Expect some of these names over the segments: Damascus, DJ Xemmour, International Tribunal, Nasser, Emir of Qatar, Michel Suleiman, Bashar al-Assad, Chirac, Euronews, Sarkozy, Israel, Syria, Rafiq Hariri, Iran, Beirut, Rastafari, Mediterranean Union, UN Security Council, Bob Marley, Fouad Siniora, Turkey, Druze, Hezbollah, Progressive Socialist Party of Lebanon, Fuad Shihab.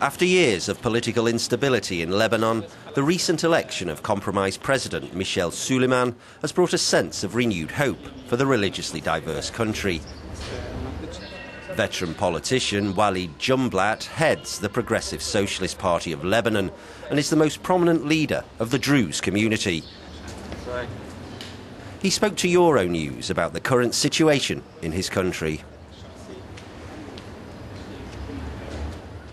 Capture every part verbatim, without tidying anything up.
After years of political instability in Lebanon, the recent election of compromise president Michel Suleiman has brought a sense of renewed hope for the religiously diverse country. Veteran politician Walid Jumblatt heads the Progressive Socialist Party of Lebanon and is the most prominent leader of the Druze community. He spoke to Euronews about the current situation in his country.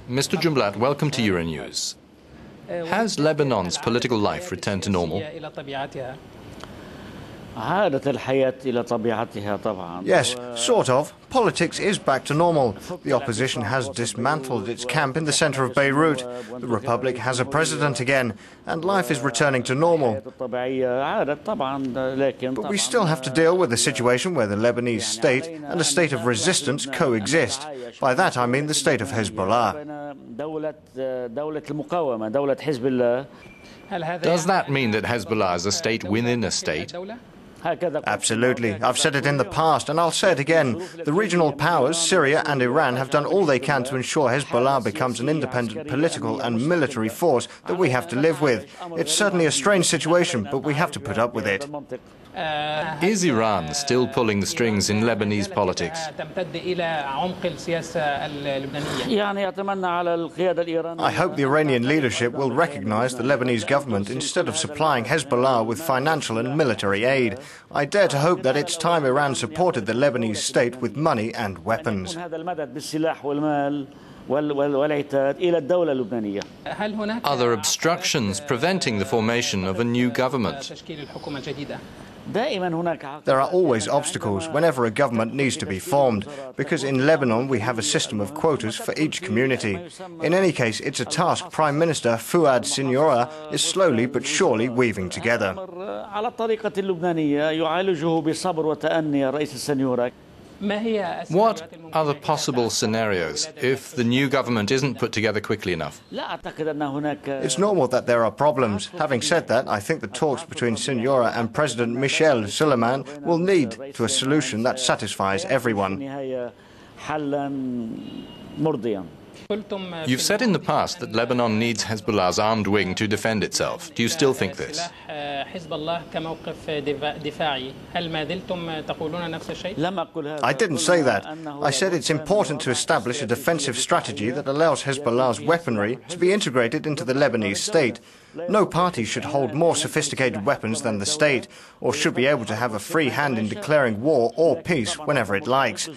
Mister Jumblatt, welcome to Euronews. Has Lebanon's political life returned to normal? Yes, sort of. Politics is back to normal. The opposition has dismantled its camp in the center of Beirut. The Republic has a president again, and life is returning to normal. But we still have to deal with a situation where the Lebanese state and a state of resistance coexist. By that I mean the state of Hezbollah. Does that mean that Hezbollah is a state within a state? Absolutely. I've said it in the past, and I'll say it again. The regional powers, Syria and Iran, have done all they can to ensure Hezbollah becomes an independent political and military force that we have to live with. It's certainly a strange situation, but we have to put up with it. Is Iran still pulling the strings in Lebanese politics? I hope the Iranian leadership will recognize the Lebanese government instead of supplying Hezbollah with financial and military aid. I dare to hope that it's time Iran supported the Lebanese state with money and weapons. Are there obstructions preventing the formation of a new government? There are always obstacles whenever a government needs to be formed, because in Lebanon we have a system of quotas for each community. In any case, it's a task Prime Minister Fouad Siniora is slowly but surely weaving together. What are the possible scenarios if the new government isn't put together quickly enough? It's normal that there are problems. Having said that, I think the talks between Siniora and President Michel Suleiman will lead to a solution that satisfies everyone. You've said in the past that Lebanon needs Hezbollah's armed wing to defend itself. Do you still think this? I didn't say that. I said it's important to establish a defensive strategy that allows Hezbollah's weaponry to be integrated into the Lebanese state. No party should hold more sophisticated weapons than the state, or should be able to have a free hand in declaring war or peace whenever it likes.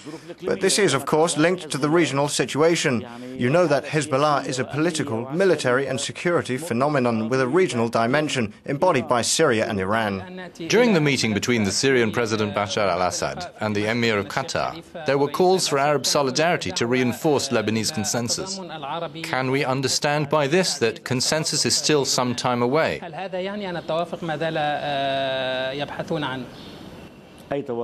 But this is, of course, linked to the regional situation. You know that Hezbollah is a political, military and security phenomenon with a regional dimension, embodied by Syria and Iran. During the meeting between the Syrian President Bashar al-Assad and the Emir of Qatar, there were calls for Arab solidarity to reinforce Lebanese consensus. Can we understand by this that consensus is still something time away?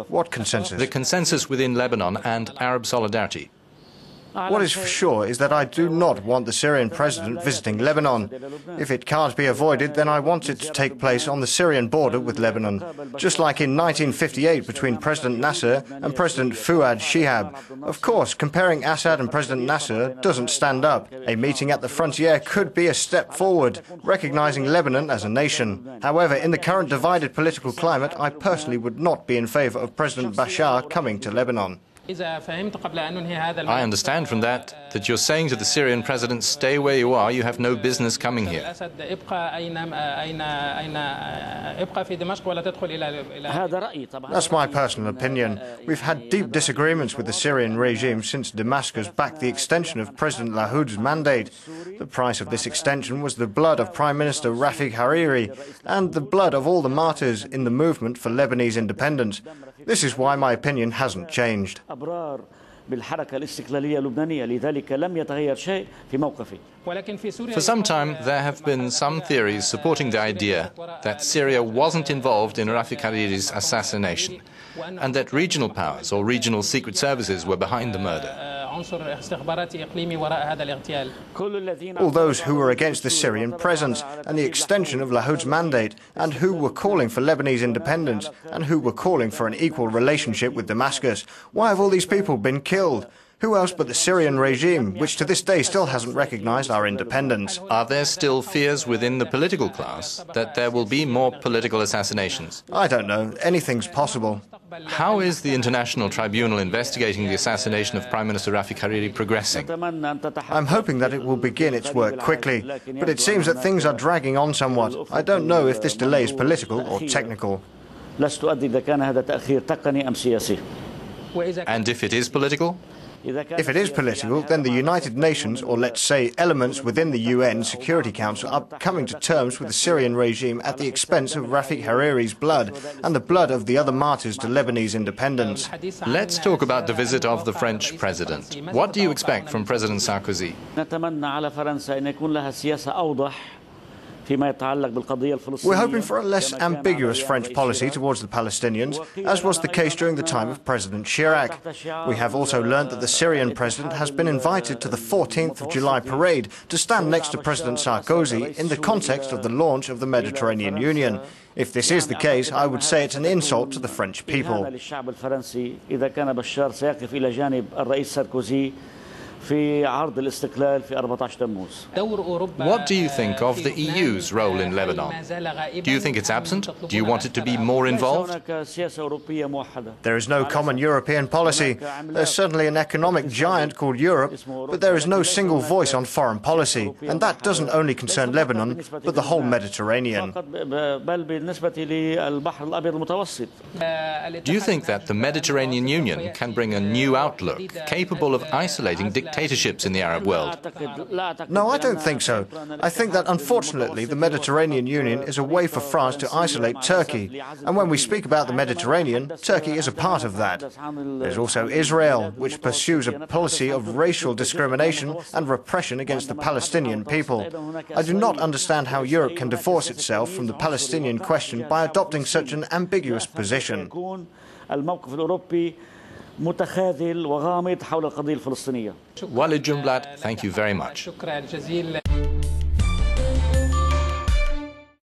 What consensus? The consensus within Lebanon and Arab solidarity. What is for sure is that I do not want the Syrian president visiting Lebanon. If it can't be avoided, then I want it to take place on the Syrian border with Lebanon, just like in nineteen fifty-eight between President Nasser and President Fuad Shihab. Of course, comparing Assad and President Nasser doesn't stand up. A meeting at the frontier could be a step forward, recognizing Lebanon as a nation. However, in the current divided political climate, I personally would not be in favor of President Bashar coming to Lebanon. I understand from that that you're saying to the Syrian president, stay where you are, you have no business coming here. That's my personal opinion. We've had deep disagreements with the Syrian regime since Damascus backed the extension of President Lahoud's mandate. The price of this extension was the blood of Prime Minister Rafiq Hariri and the blood of all the martyrs in the movement for Lebanese independence. This is why my opinion hasn't changed. For some time, there have been some theories supporting the idea that Syria wasn't involved in Rafiq Hariri's assassination and that regional powers or regional secret services were behind the murder. All those who were against the Syrian presence and the extension of Lahoud's mandate, and who were calling for Lebanese independence, and who were calling for an equal relationship with Damascus. Why have all these people been killed? Who else but the Syrian regime, which to this day still hasn't recognized our independence? Are there still fears within the political class that there will be more political assassinations? I don't know. Anything's possible. How is the International Tribunal investigating the assassination of Prime Minister Rafiq Hariri progressing? I'm hoping that it will begin its work quickly, but it seems that things are dragging on somewhat. I don't know if this delay is political or technical. And if it is political? If it is political, then the United Nations, or let's say elements within the U N Security Council, are coming to terms with the Syrian regime at the expense of Rafiq Hariri's blood and the blood of the other martyrs to Lebanese independence. Let's talk about the visit of the French president. What do you expect from President Sarkozy? We're hoping for a less ambiguous French policy towards the Palestinians, as was the case during the time of President Chirac. We have also learned that the Syrian president has been invited to the fourteenth of July parade to stand next to President Sarkozy in the context of the launch of the Mediterranean Union. If this is the case, I would say it's an insult to the French people. What do you think of the E U's role in Lebanon? Do you think it's absent? Do you want it to be more involved? There is no common European policy. There's certainly an economic giant called Europe, but there is no single voice on foreign policy, and that doesn't only concern Lebanon, but the whole Mediterranean. Do you think that the Mediterranean Union can bring a new outlook, capable of isolating dictators? dictatorships in the Arab world? No, I don't think so. I think that, unfortunately, the Mediterranean Union is a way for France to isolate Turkey. And when we speak about the Mediterranean, Turkey is a part of that. There's also Israel, which pursues a policy of racial discrimination and repression against the Palestinian people. I do not understand how Europe can divorce itself from the Palestinian question by adopting such an ambiguous position. Walid Jumblatt, thank you very much.